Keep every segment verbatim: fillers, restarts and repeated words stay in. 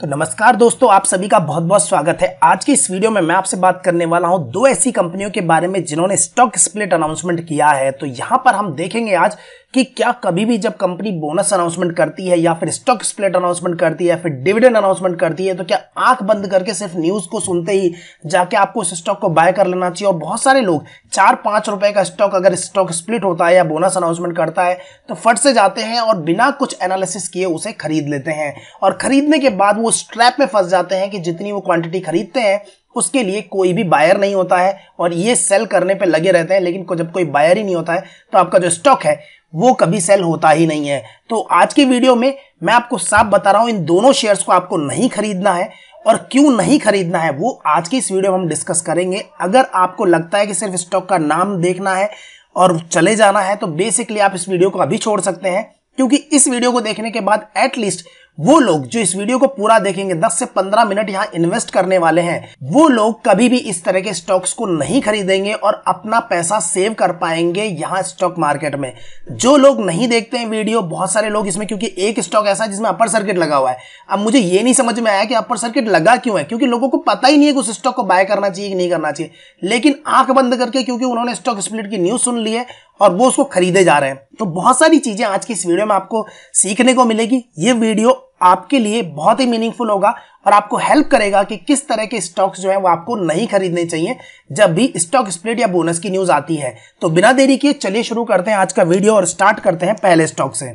तो नमस्कार दोस्तों, आप सभी का बहुत बहुत स्वागत है। आज की इस वीडियो में मैं आपसे बात करने वाला हूं दो ऐसी कंपनियों के बारे में जिन्होंने स्टॉक स्प्लिट अनाउंसमेंट किया है। तो यहां पर हम देखेंगे आज कि क्या कभी भी जब कंपनी बोनस अनाउंसमेंट करती है या फिर स्टॉक स्प्लिट अनाउंसमेंट करती है या फिर डिविडेंड अनाउंसमेंट करती है तो क्या आंख बंद करके सिर्फ न्यूज को सुनते ही जाके आपको उस स्टॉक को बाय कर लेना चाहिए। और बहुत सारे लोग चार पांच रुपए का स्टॉक अगर स्टॉक स्प्लिट होता है या बोनस अनाउंसमेंट करता है तो फट से जाते हैं और बिना कुछ एनालिसिस किए उसे खरीद लेते हैं और खरीदने के बाद वो ट्रैप में फंस जाते हैं कि जितनी वो क्वांटिटी खरीदते हैं उसके लिए कोई भी बायर नहीं होता है और ये सेल करने पे लगे रहते हैं, लेकिन जब कोई बायर ही नहीं होता है तो आपका जो स्टॉक है वो कभी सेल होता ही नहीं है। तो आज की वीडियो में मैं आपको साफ बता रहा हूं इन दोनों शेयर्स को आपको नहीं खरीदना है और क्यों नहीं खरीदना है वो आज की इस वीडियो में हम डिस्कस करेंगे। अगर आपको लगता है कि सिर्फ स्टॉक का नाम देखना है और चले जाना है तो बेसिकली आप इस वीडियो को अभी छोड़ सकते हैं, क्योंकि इस वीडियो को देखने के बाद एटलीस्ट वो लोग जो इस वीडियो को पूरा देखेंगे दस से पंद्रह मिनट यहाँ इन्वेस्ट करने वाले हैं, वो लोग कभी भी इस तरह के स्टॉक्स को नहीं खरीदेंगे और अपना पैसा सेव कर पाएंगे यहाँ स्टॉक मार्केट में। जो लोग नहीं देखते हैं वीडियो, बहुत सारे लोग इसमें, क्योंकि एक स्टॉक ऐसा है जिसमें अपर सर्किट लगा हुआ है। अब मुझे ये नहीं समझ में आया कि अपर सर्किट लगा क्यों है, क्योंकि लोगों को पता ही नहीं है कि उस स्टॉक को बाय करना चाहिए कि नहीं करना चाहिए, लेकिन आंख बंद करके क्योंकि उन्होंने स्टॉक स्प्लिट की न्यूज सुन ली है और वो उसको खरीदे जा रहे हैं। तो बहुत सारी चीजें आज की इस वीडियो में आपको सीखने को मिलेगी। ये वीडियो आपके लिए बहुत ही मीनिंगफुल होगा और आपको हेल्प करेगा कि किस तरह के स्टॉक्स जो है वो आपको नहीं खरीदने चाहिए जब भी स्टॉक स्प्लिट या बोनस की न्यूज आती है। तो बिना देरी किए चलिए शुरू करते हैं आज का वीडियो और स्टार्ट करते हैं पहले स्टॉक से।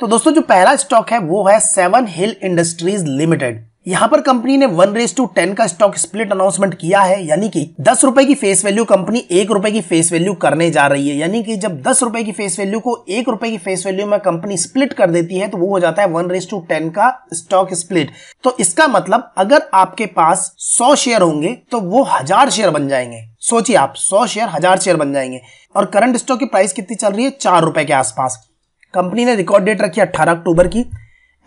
तो दोस्तों जो पहला स्टॉक है वो है सेवन हिल इंडस्ट्रीज लिमिटेड। यहाँ पर कंपनी ने वन रेस टू टेन का स्टॉक स्प्लिट अनाउंसमेंट किया है, यानी कि दस रुपए की फेस वैल्यू कंपनी एक रुपए की फेस वैल्यू करने जा रही है। यानी कि जब दस रुपए की फेस वैल्यू को एक रुपए की फेस वैल्यू में कंपनी स्प्लिट कर देती है तो वो हो जाता है वन रेस टू टेन का स्टॉक स्प्लिट। तो इसका मतलब अगर आपके पास सौ शेयर होंगे तो वो हजार शेयर बन जाएंगे। सोचिए आप, सौ शेयर हजार शेयर बन जाएंगे। और करंट स्टॉक की प्राइस कितनी चल रही है? चार रुपए के आसपास। कंपनी ने रिकॉर्ड डेट रखी अट्ठारह अक्टूबर की,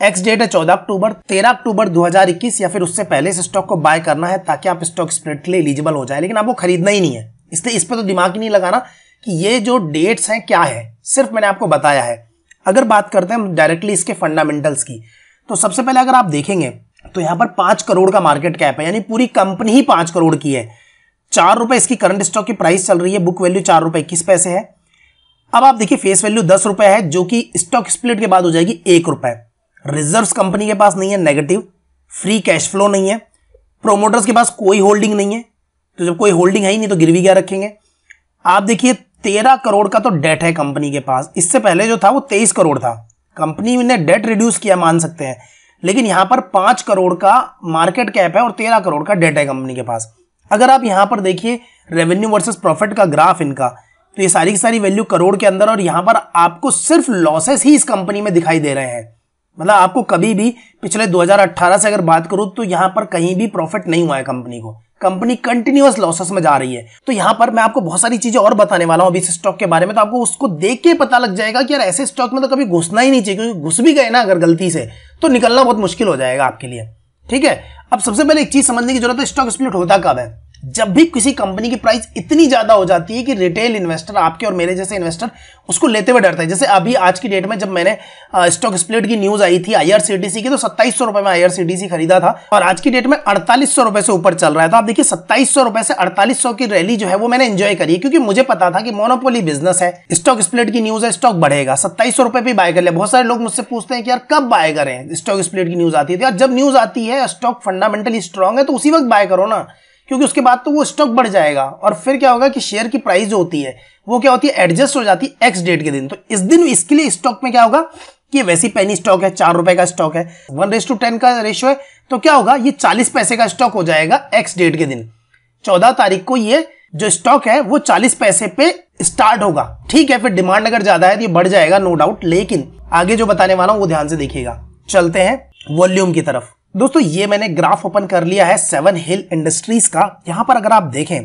एक्स डेट है चौदह अक्टूबर। तेरह अक्टूबर दो हज़ार इक्कीस या फिर उससे पहले इस स्टॉक को बाय करना है ताकि आप स्टॉक स्प्लिट के लिए एलिजिबल हो जाए, लेकिन आपको खरीदना ही नहीं है। इसलिए इस पर तो दिमाग ही नहीं लगाना कि ये जो डेट्स हैं क्या है, सिर्फ मैंने आपको बताया है। अगर बात करते हैं हम डायरेक्टली इसके फंडामेंटल्स की, तो सबसे पहले अगर आप देखेंगे तो यहाँ पर पांच करोड़ का मार्केट कैप है, यानी पूरी कंपनी ही पांच करोड़ की है। चार रुपए इसकी करंट स्टॉक की प्राइस चल रही है, बुक वैल्यू चार रुपए इक्कीस पैसे है। अब आप देखिए फेस वैल्यू दस रुपए है जो कि स्टॉक स्प्लिट के बाद हो जाएगी एक रुपए। रिजर्व्स कंपनी के पास नहीं है, नेगेटिव फ्री कैश फ्लो नहीं है। प्रोमोटर्स के पास कोई होल्डिंग नहीं है, तो जब कोई होल्डिंग है ही नहीं तो गिरवी क्या रखेंगे। आप देखिए तेरह करोड़ का तो डेट है कंपनी के पास, इससे पहले जो था वो तेईस करोड़ था। कंपनी ने डेट रिड्यूस किया मान सकते हैं, लेकिन यहाँ पर पांच करोड़ का मार्केट कैप है और तेरह करोड़ का डेट है कंपनी के पास। अगर आप यहाँ पर देखिए रेवेन्यू वर्सेस प्रॉफिट का ग्राफ इनका, तो ये सारी की सारी वैल्यू करोड़ के अंदर और यहाँ पर आपको सिर्फ लॉसेस ही इस कंपनी में दिखाई दे रहे हैं। मतलब आपको कभी भी पिछले दो हज़ार अठारह से अगर बात करूं तो यहाँ पर कहीं भी प्रॉफिट नहीं हुआ है कंपनी को, कंपनी कंटिन्यूअस लॉसेस में जा रही है। तो यहाँ पर मैं आपको बहुत सारी चीजें और बताने वाला हूँ अभी इस स्टॉक के बारे में, तो आपको उसको देख के पता लग जाएगा कि यार ऐसे स्टॉक में तो कभी घुसना ही नहीं चाहिए, क्योंकि घुस भी गए ना अगर गलती से तो निकलना बहुत मुश्किल हो जाएगा आपके लिए। ठीक है, अब सबसे पहले एक चीज समझने की जरूरत है, स्टॉक स्प्लिट होता कब है? जब भी किसी कंपनी की प्राइस इतनी ज्यादा हो जाती है कि रिटेल इन्वेस्टर, आपके और मेरे जैसे इन्वेस्टर, उसको लेते हुए डरता है। जैसे अभी आज की डेट में जब मैंने स्टॉक स्प्लिट की न्यूज आई थी आईआरसीटीसी की, तो सत्ताईस सौ रुपए में आईआरसीटीसी खरीदा था और आज की डेट में अड़तालीस सौ रुपए से ऊपर चल रहा है। तो आप देखिए सत्ताईस सौ रुपए से अड़तालीस सौ की रैली जो है वो मैंने एंजॉय करी, क्योंकि मुझे पता था कि मोनोपोली बिजनेस है, स्टॉक स्प्लिट की न्यूज है, स्टॉक बढ़ेगा। सत्ताईस सौ रुपए भी बाय कर लिया। बहुत सारे लोग मुझसे पूछते हैं कि यार कब बाय करें, स्टॉक स्प्लिट की न्यूज आती है। यार जब न्यूज आती है स्टॉक फंडामेंटली स्ट्रांग है तो उसी वक्त बाय करो ना, क्योंकि उसके बाद तो वो स्टॉक बढ़ जाएगा। और फिर क्या होगा कि शेयर की प्राइस जो होती है वो क्या होती है, एडजस्ट हो जाती है एक्स डेट के दिन। तो इस दिन इसके लिए स्टॉक में क्या होगा कि वैसी पैनी स्टॉक है, चार रुपए का स्टॉक है, वन रेस टू टेन का रेशियो है, तो क्या होगा ये चालीस पैसे का स्टॉक हो जाएगा एक्स डेट के दिन। चौदह तारीख को ये जो स्टॉक है वो चालीस पैसे पे स्टार्ट होगा। ठीक है, फिर डिमांड अगर ज्यादा है तो ये बढ़ जाएगा नो डाउट, लेकिन आगे जो बताने वाला हूं वो ध्यान से देखिएगा। चलते हैं वॉल्यूम की तरफ। दोस्तों ये मैंने ग्राफ ओपन कर लिया है सेवन हिल इंडस्ट्रीज का। यहाँ पर अगर आप देखें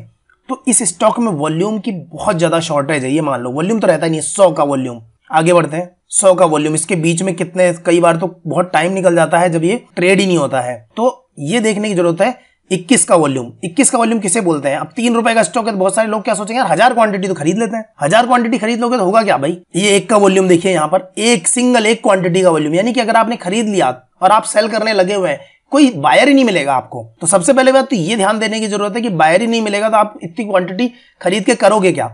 तो इस स्टॉक में वॉल्यूम की बहुत ज्यादा शॉर्टेज है। ये मान लो वॉल्यूम तो रहता ही नहीं, सौ का वॉल्यूम। आगे बढ़ते हैं, सौ का वॉल्यूम, इसके बीच में कितने, कई बार तो बहुत टाइम निकल जाता है जब ये ट्रेड ही नहीं होता है। तो ये देखने की जरूरत है इक्कीस का वॉल्यूम। इक्कीस का वॉल्यूम किसे बोलते हैं? अब तीन रुपए का स्टॉक है, बहुत सारे लोग क्या सोचेंगे, हजार क्वांटिटी तो खरीद लेते हैं। हजार क्वांटिटी खरीद लोगे तो होगा क्या भाई? ये एक का वॉल्यूम देखिए यहाँ पर, एक सिंगल एक क्वांटिटी का वॉल्यूम, यानी कि अगर आपने खरीद लिया और आप सेल करने लगे हुए हैं कोई बायर ही नहीं मिलेगा आपको। तो सबसे पहले बात तो ये ध्यान देने की जरूरत है कि बायर ही नहीं मिलेगा तो आप इतनी क्वांटिटी खरीद के करोगे क्या।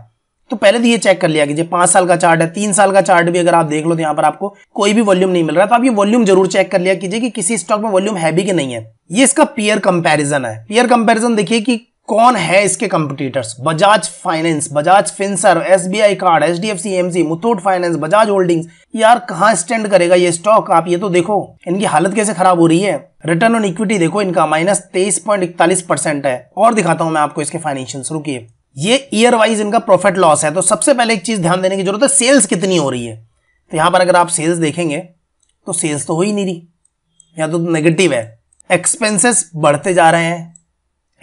तो पहले तो ये चेक कर लिया कीजिए, पांच साल का चार्ट है, तीन साल का चार्ट भी अगर आप देख लो तो यहाँ पर आपको कोई भी वॉल्यूम नहीं मिल रहा, तो आप ये वॉल्यूम जरूर चेक कर लिया कीजिए कि किसी स्टॉक में वॉल्यूम है भी कि नहीं है। ये इसका पीयर कंपैरिजन है। पीयर कंपैरिजन देखिए कि कौन है इसके competitors. Bajaj finance, Bajaj Finserv, SBI card, HDFC AMC, Muthoot finance, Bajaj holdings, यार कहाँ स्टैंड करेगा ये स्टॉक। आप ये तो देखो इनकी हालत कैसे खराब हो रही है। रिटर्न ऑन इक्विटी देखो इनका माइनस तेईस पॉइंट इकतालीस परसेंट है। और दिखाता हूं मैं आपको इसके फाइनेंशियल्स, रुकिए। ये ईयर वाइज इनका प्रॉफिट लॉस है। तो सबसे पहले एक चीज ध्यान देने की जरूरत है, सेल्स कितनी हो रही है। तो यहाँ पर अगर आप सेल्स देखेंगे तो सेल्स तो हो ही नहीं रही, यहाँ तो नेगेटिव है। एक्सपेंसेस बढ़ते जा रहे हैं,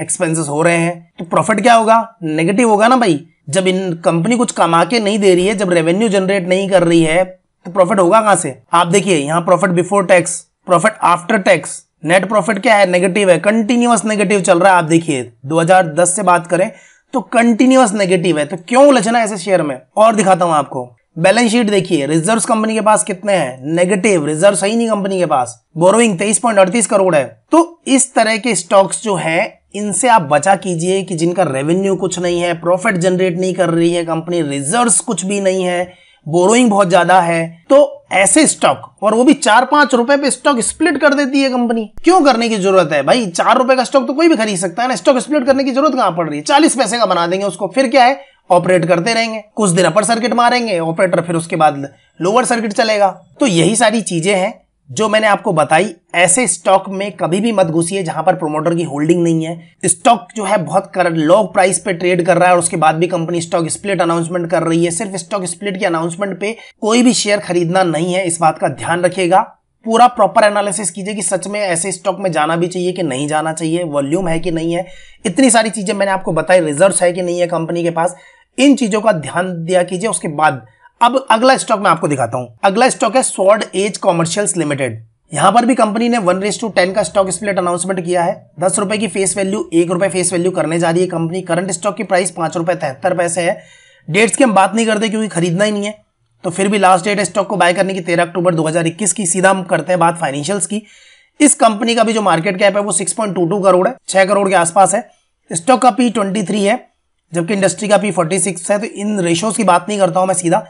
एक्सपेंसेस हो रहे हैं, तो प्रॉफिट क्या होगा, नेगेटिव होगा ना भाई। जब इन कंपनी कुछ कमा के नहीं दे रही है, जब रेवेन्यू जनरेट नहीं कर रही है, तो प्रॉफिट होगा कहां से। आप देखिए यहाँ profit before tax, profit after tax, net profit क्या है, नेगेटिव है, कंटिन्यूअस नेगेटिव चल रहा है। आप देखिए दो हज़ार दस से बात करें तो कंटिन्यूअस नेगेटिव है, तो क्यों उलझना ऐसे शेयर में। और दिखाता हूं आपको बैलेंस शीट देखिए, रिजर्व्स कंपनी के पास कितने हैं, नेगेटिव रिजर्व्स है ही नहीं कंपनी के पास। बोरोइंग तेईस पॉइंट अड़तीस करोड़ है। तो इस तरह के स्टॉक्स जो हैं इनसे आप बचा कीजिए कि जिनका रेवेन्यू कुछ नहीं है, प्रॉफिट जनरेट नहीं कर रही है कंपनी, रिजर्व्स कुछ भी नहीं है, बोरोइंग बहुत ज्यादा है। तो ऐसे स्टॉक, और वो भी चार पांच रुपए पे स्टॉक स्प्लिट कर देती है कंपनी, क्यों करने की जरूरत है भाई। चार रुपए का स्टॉक तो कोई भी खरीद सकता है ना, स्टॉक स्प्लिट करने की जरूरत कहां पड़ रही है। चालीस पैसे का बना देंगे उसको, फिर क्या है, ऑपरेट करते रहेंगे, कुछ दिन अपर सर्किट मारेंगे ऑपरेटर, फिर उसके बाद लोअर सर्किट चलेगा। तो यही सारी चीजें हैं जो मैंने आपको बताई। ऐसे स्टॉक में कभी भी मत घुसिए जहां पर प्रोमोटर की होल्डिंग नहीं है, स्टॉक जो है बहुत लो प्राइस पे ट्रेड कर रहा है और उसके बाद भी कंपनी स्टॉक स्प्लिट अनाउंसमेंट कर रही है। सिर्फ स्टॉक स्प्लिट की अनाउंसमेंट पे कोई भी शेयर खरीदना नहीं है, इस बात का ध्यान रखिएगा। पूरा प्रॉपर एनालिसिस कीजिए कि सच में ऐसे स्टॉक में जाना भी चाहिए कि नहीं जाना चाहिए, वॉल्यूम है कि नहीं है, इतनी सारी चीजें मैंने आपको बताई, रिजर्व्स है कि नहीं है कंपनी के पास, इन चीजों का ध्यान दिया कीजिए। उसके बाद अब अगला स्टॉक मैं आपको दिखाता हूं। अगला स्टॉक है स्वॉर्ड एज कॉमर्शियल्स लिमिटेड। यहां पर भी कंपनी ने वन रेस टू टेन का स्टॉक स्प्लिट अनाउंसमेंट किया है। दस रुपए की फेस वैल्यू एक रुपए फेस वैल्यू करने जा रही है कंपनी। करंट स्टॉक की प्राइस पांच रुपए तिहत्तर पैसे है। डेट्स की हम बात नहीं करते क्योंकि खरीदना ही नहीं है, तो फिर भी लास्ट डेट स्टॉक को बाय करने की तेरह अक्टूबर दो हजार इक्कीस की। सीधा हम करते हैं बात फाइनेंशियल्स की। इस कंपनी का भी जो मार्केट कैप है वो six point two two crore है, छह करोड़ के आसपास है। स्टॉक का पी ट्वेंटी थ्री है जबकि इंडस्ट्री का पी फोर्टी सिक्स है। तो इन रेशोज की बात नहीं करता हूं मैं, सीधा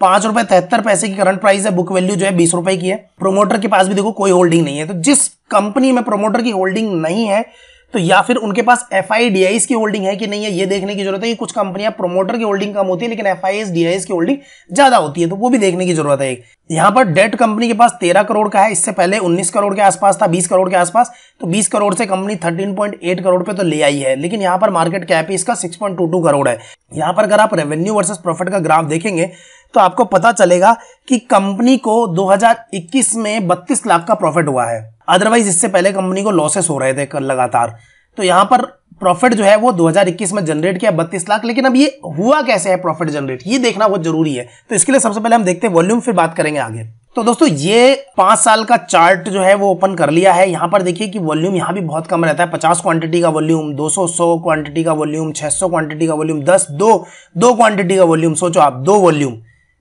पांच रुपए तिहत्तर पैसे की करंट प्राइस है, बुक वैल्यू जो है बीस रुपए की है। प्रोमोटर के पास भी देखो कोई होल्डिंग नहीं है। तो जिस कंपनी में प्रोमोटर की होल्डिंग नहीं है, तो या फिर उनके पास एफ आई डी आईज की होल्डिंग है कि नहीं है, ये देखने की जरूरत है। कि कुछ कंपनियां प्रोमोटर की होल्डिंग कम होती है लेकिन F I S D Is की होल्डिंग ज्यादा होती है, तो वो भी देखने की जरूरत है। यहाँ पर डेट कंपनी के पास तेरह करोड़ का है, इससे पहले उन्नीस करोड़ के आसपास था, बीस करोड़ के आसपास। तो बीस करोड़ से कंपनी तेरह पॉइंट आठ करोड़ पे तो ले आई है, लेकिन यहाँ पर मार्केट कैप इसका six point two two crore है। यहाँ पर अगर आप रेवेन्यू वर्सेस प्रॉफिट का ग्राफ देखेंगे तो आपको पता चलेगा कि कंपनी को दो हज़ार इक्कीस में बत्तीस लाख का प्रॉफिट हुआ है, अदरवाइज इससे पहले कंपनी को लॉसेस हो रहे थे लगातार। तो यहाँ पर प्रॉफिट जो है वो दो हज़ार इक्कीस में जनरेट किया बत्तीस लाख, लेकिन अब ये हुआ कैसे है प्रॉफिट जनरेट, ये देखना बहुत जरूरी है। तो इसके लिए सबसे पहले हम देखते हैं वॉल्यूम, फिर बात करेंगे आगे। तो दोस्तों ये पांच साल का चार्ट जो है वो ओपन कर लिया है। यहाँ पर देखिए कि वॉल्यूम यहाँ भी बहुत कम रहता है, पचास क्वांटिटी का वॉल्यूम, दो सौ क्वांटिटी का वॉल्यूम, छह सौ क्वांटिटी का वॉल्यूम, दस दो दो क्वांटिटी का वॉल्यूम। सोचो आप, दो वॉल्यूम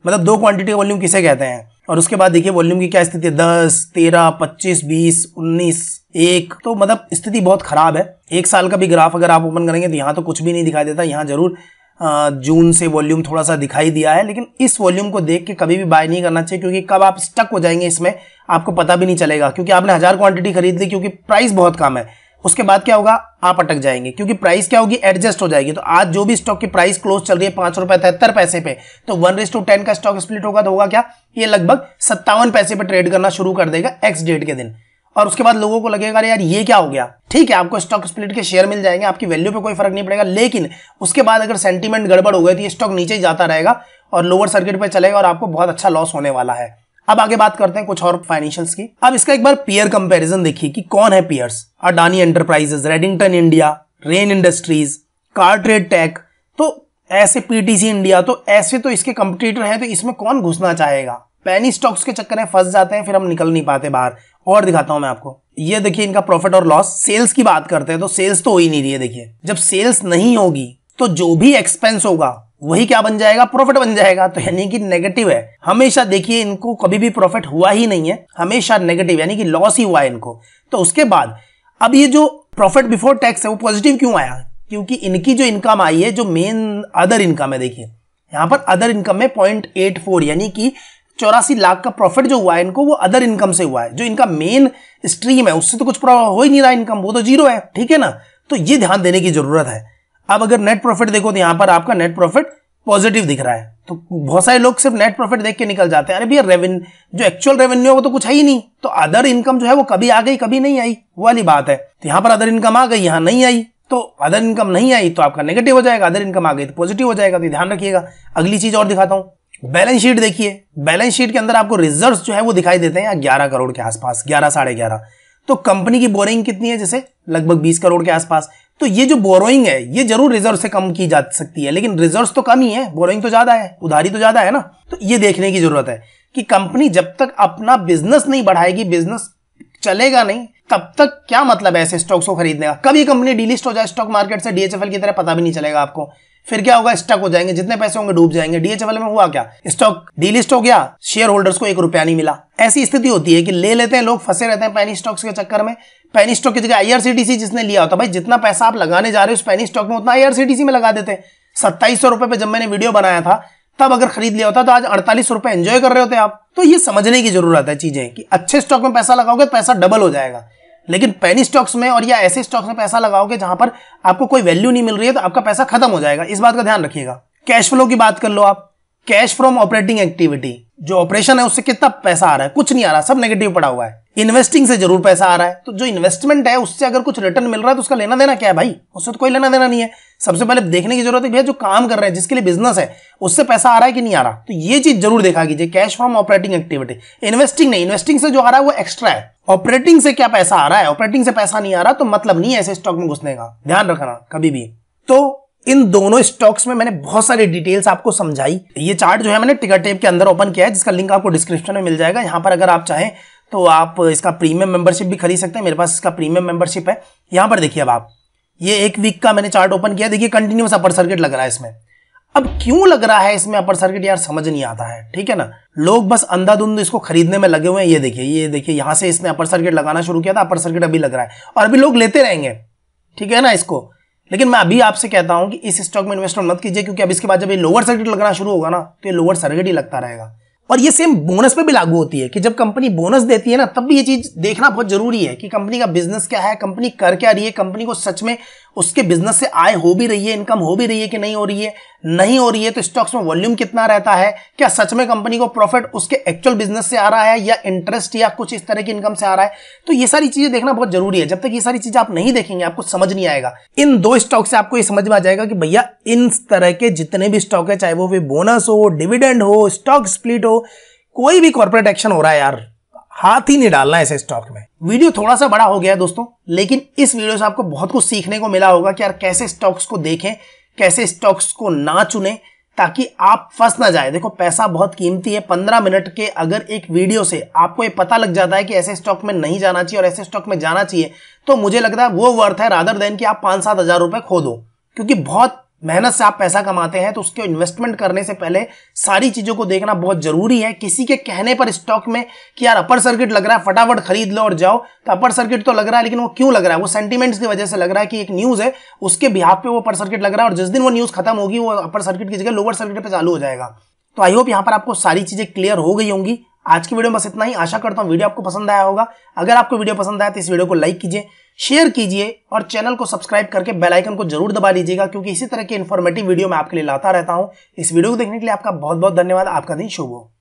मतलब दो क्वांटिटी का वॉल्यूम किसे कहते हैं। और उसके बाद देखिए वॉल्यूम की क्या स्थिति है, दस, तेरह, पच्चीस, बीस, उन्नीस, एक, तो मतलब स्थिति बहुत खराब है। एक साल का भी ग्राफ अगर आप ओपन करेंगे तो यहाँ तो कुछ भी नहीं दिखाई देता। यहाँ जरूर आ, जून से वॉल्यूम थोड़ा सा दिखाई दिया है, लेकिन इस वॉल्यूम को देख के कभी भी बाय नहीं करना चाहिए, क्योंकि कब आप स्टक हो जाएंगे इसमें आपको पता भी नहीं चलेगा। क्योंकि आपने हजार क्वांटिटी खरीद ली, क्योंकि प्राइस बहुत कम है, उसके बाद क्या होगा, आप अटक जाएंगे, क्योंकि प्राइस क्या होगी, एडजस्ट हो जाएगी। तो आज जो भी स्टॉक की प्राइस क्लोज चल रही है पांच रुपए तिहत्तर पैसे पे, तो वन रेस टू टेन का स्टॉक स्प्लिट होगा तो होगा क्या, ये लगभग सत्तावन पैसे पे ट्रेड करना शुरू कर देगा एक्स डेट के दिन। और उसके बाद लोगों को लगेगा यार ये क्या हो गया। ठीक है, आपको स्टॉक स्प्लिट के शेयर मिल जाएंगे, आपकी वैल्यू पे कोई फर्क नहीं पड़ेगा, लेकिन उसके बाद अगर सेंटीमेंट गड़बड़ हो गया तो ये स्टॉक नीचे ही जाता रहेगा और लोअर सर्किट पे चलेगा और आपको बहुत अच्छा लॉस होने वाला है। अब आगे बात करते हैं कुछ और फाइनेंशियल्स की। अब इसका एक बार पीयर कंपैरिजन देखिए कि कौन है peers. Adani enterprises, Redington India, Rain industries, CarTrade tech, तो ऐसे पीटीसी इंडिया, तो ऐसे तो इसके कंपटीटर हैं, तो इसमें कौन घुसना चाहेगा। पैनी स्टॉक्स के चक्कर में फंस जाते हैं, फिर हम निकल नहीं पाते बाहर। और दिखाता हूं मैं आपको, ये देखिए इनका प्रॉफिट और लॉस। सेल्स की बात करते हैं तो सेल्स तो हो ही नहीं रही है। देखिए जब सेल्स नहीं होगी तो जो भी एक्सपेंस होगा वही क्या बन जाएगा, प्रॉफिट बन जाएगा। तो यानी कि नेगेटिव है हमेशा। देखिए इनको कभी भी प्रॉफिट हुआ ही नहीं है, हमेशा नेगेटिव यानी कि लॉस ही हुआ है इनको। तो उसके बाद अब ये जो प्रॉफिट बिफोर टैक्स है वो पॉजिटिव क्यों आया, क्योंकि इनकी जो इनकम आई है, जो मेन अदर इनकम है, देखिए यहाँ पर अदर इनकम में पॉइंट एट फोर यानी कि चौरासी लाख का प्रॉफिट जो हुआ है इनको वो अदर इनकम से हुआ है। जो इनका मेन स्ट्रीम है उससे तो कुछ हो ही नहीं रहा, इनकम वो तो जीरो है, ठीक है ना। तो ये ध्यान देने की जरूरत है। अब अगर नेट प्रॉफिट देखो तो यहाँ पर आपका नेट प्रॉफिट पॉजिटिव दिख रहा है, तो बहुत सारे लोग सिर्फ नेट प्रॉफिट देख के निकल जाते हैं। अरे भैया रेवेन्यू, जो एक्चुअल रेवेन्यू है वो तो कुछ है ही नहीं, तो अदर इनकम जो है वो कभी आ गई कभी नहीं आई, वो वाली बात है। तो यहाँ पर अदर इनकम आ गई, यहाँ नहीं आई, तो अदर इनकम नहीं आई तो आपका नेगेटिव हो जाएगा, अदर इनकम आ गई तो पॉजिटिव हो जाएगा, तो ध्यान रखिएगा। अगली चीज और दिखाता हूँ, बैलेंस शीट देखिए। बैलेंस शीट के अंदर आपको रिजर्व्स जो है वो दिखाई देते हैं ग्यारह करोड़ के आसपास, ग्यारह साढ़े ग्यारह। तो कंपनी की बोरिंग कितनी है, जैसे लगभग बीस करोड़ के आसपास। तो ये जो बोरोइंग है ये जरूर रिजर्व से कम की जा सकती है, लेकिन रिजर्व तो कम ही है, बोरोइंग तो ज्यादा है, उधारी तो ज्यादा है ना। तो ये देखने की जरूरत है कि कंपनी जब तक अपना बिजनेस नहीं बढ़ाएगी, बिजनेस चलेगा नहीं, तब तक क्या मतलब है ऐसे स्टॉक्स को खरीदने का। कभी कंपनी डीलिस्ट हो जाए स्टॉक मार्केट से, डीएचएफएल की तरह, पता भी नहीं चलेगा आपको, फिर क्या होगा, स्टॉक हो जाएंगे, जितने पैसे होंगे डूब जाएंगे। डीएचएफएल में हुआ क्या, स्टॉक डीलिस्ट हो गया, शेयर होल्डर्स को एक रुपया नहीं मिला। ऐसी स्थिति होती है कि ले लेते हैं लोग, फंसे रहते हैं पैनी स्टॉक्स के चक्कर में। पैनी स्टॉक की जगह आईआरसीटीसी जिसने लिया होता, भाई जितना पैसा आप लगाने जा रहे हो उस पैनी स्टॉक में उतना आईआरसीटीसी में लगा देते। सत्ताईस सौ रुपए पे जब मैंने वीडियो बनाया था तब अगर खरीद लिया होता तो आज अड़तालीस रुपए एंजॉय कर रहे होते आप। तो ये समझने की जरूरत है चीजें कि अच्छे स्टॉक में पैसा लगाओगे तो पैसा डबल हो जाएगा, लेकिन पैनी स्टॉक्स में और या ऐसे स्टॉक्स में पैसा लगाओगे जहां पर आपको कोई वैल्यू नहीं मिल रही है तो आपका पैसा खत्म हो जाएगा, इस बात का ध्यान रखिएगा। कैश फ्लो की बात कर लो आप, कैश फ्रॉम ऑपरेटिंग एक्टिविटी, जो ऑपरेशन है उससे कितना पैसा आ रहा है, कुछ नहीं आ रहा, सब नेगेटिव पड़ा हुआ है। इन्वेस्टिंग से जरूर पैसा आ रहा है, तो जो इन्वेस्टमेंट है उससे अगर कुछ रिटर्न मिल रहा है तो उसका लेना देना क्या है भाई, उससे तो कोई लेना देना नहीं है। सबसे पहले देखने की जरूरत है भैया जो काम कर रहे हैं, जिसके लिए बिजनेस है, उससे पैसा आ रहा है कि नहीं आ रहा, तो ये चीज जरूर देखा कीजिए। Cash from operating activity, investing नहीं, इन्वेस्टिंग से जो आ रहा है वो एक्स्ट्रा है, ऑपरेटिंग से क्या पैसा आ रहा है, ऑपरेटिंग से पैसा नहीं आ रहा तो मतलब नहीं है ऐसे स्टॉक में घुसने का, ध्यान रखना कभी भी। तो इन दोनों स्टॉक्स में मैंने बहुत सारी डिटेल्स आपको समझाई। ये चार्ट जो है मैंने टिकरटेप के अंदर ओपन किया है, जिसका लिंक आपको डिस्क्रिप्शन में मिल जाएगा। यहाँ पर अगर आप चाहें तो आप इसका प्रीमियम मेंबरशिप भी खरीद सकते हैं, मेरे पास इसका प्रीमियम मेंबरशिप है। यहाँ पर देखिए, अब आप ये एक वीक का मैंने चार्ट ओपन किया, देखिए कंटिन्यूस अपर सर्किट लग रहा है इसमें। अब क्यों लग रहा है इसमें अपर सर्किट, यार समझ नहीं आता है, ठीक है ना। लोग बस अंधाधुंध इसको खरीदने में लगे हुए हैं। ये देखिए, ये देखिए यहाँ से इसने अपर सर्किट लगाना शुरू किया था, अपर सर्किट अभी लग रहा है और अभी लोग लेते रहेंगे, ठीक है ना इसको। लेकिन मैं अभी आपसे कहता हूं कि इस स्टॉक में इन्वेस्टमेंट मत कीजिए, क्योंकि अब इसके बाद जब ये लोअर सर्किट लगना शुरू होगा ना तो ये लोअर सर्किट ही लगता रहेगा। और ये सेम बोनस पे भी लागू होती है कि जब कंपनी बोनस देती है ना तब भी ये चीज देखना बहुत जरूरी है कि कंपनी का बिजनेस क्या है, कंपनी कर क्या रही है, कंपनी को सच में उसके बिजनेस से आय हो भी रही है, इनकम हो भी रही है कि नहीं हो रही है। नहीं हो रही है तो स्टॉक्स में वॉल्यूम कितना रहता है, क्या सच में कंपनी को प्रॉफिट उसके एक्चुअल बिजनेस से आ रहा है या इंटरेस्ट या कुछ इस तरह की इनकम से आ रहा है। तो ये सारी चीजें देखना बहुत जरूरी है। जब तक ये सारी चीजें आप नहीं देखेंगे आपको समझ नहीं आएगा। इन दो स्टॉक से आपको ये समझ में आ जाएगा कि भैया इन तरह के जितने भी स्टॉक है, चाहे वो भी बोनस हो, डिविडेंड हो, स्टॉक स्प्लिट हो, कोई भी कॉर्पोरेट एक्शन हो रहा है, यार हाथ ही नहीं डालना ऐसे स्टॉक में। वीडियो थोड़ा सा बड़ा हो गया है दोस्तों, लेकिन इस वीडियो से आपको बहुत कुछ सीखने को मिला होगा कि यार कैसे स्टॉक्स को देखें, कैसे स्टॉक्स को ना चुनें, ताकि आप फंस ना जाए। देखो पैसा बहुत कीमती है, पंद्रह मिनट के अगर एक वीडियो से आपको ये पता लग जाता है कि ऐसे स्टॉक में नहीं जाना चाहिए और ऐसे स्टॉक में जाना चाहिए, तो मुझे लगता है वो वर्थ है, रादर देन कि आप पाँच सात हजार रुपये खो दो। क्योंकि बहुत मेहनत से आप पैसा कमाते हैं, तो उसके इन्वेस्टमेंट करने से पहले सारी चीजों को देखना बहुत जरूरी है। किसी के कहने पर स्टॉक में कि यार अपर सर्किट लग रहा है फटाफट खरीद लो और जाओ, तो अपर सर्किट तो लग रहा है, लेकिन वो क्यों लग रहा है, वो सेंटीमेंट्स की वजह से लग रहा है कि एक न्यूज है उसके बिहाफ पे वो अपर सर्किट लग रहा है, और जिस दिन वो न्यूज खत्म होगी वो अपर सर्किट की जगह लोअर सर्किट पर चालू हो जाएगा। तो आई होप यहाँ पर आपको सारी चीजें क्लियर हो गई होंगी। आज की वीडियो में बस इतना ही, आशा करता हूँ वीडियो आपको पसंद आया होगा। अगर आपको वीडियो पसंद आया तो इस वीडियो को लाइक कीजिए, शेयर कीजिए और चैनल को सब्सक्राइब करके बेल आइकन को जरूर दबा लीजिएगा, क्योंकि इसी तरह के इन्फॉर्मेटिव वीडियो मैं आपके लिए लाता रहता हूँ। इस वीडियो को देखने के लिए आपका बहुत बहुत धन्यवाद। आपका दिन शुभ हो।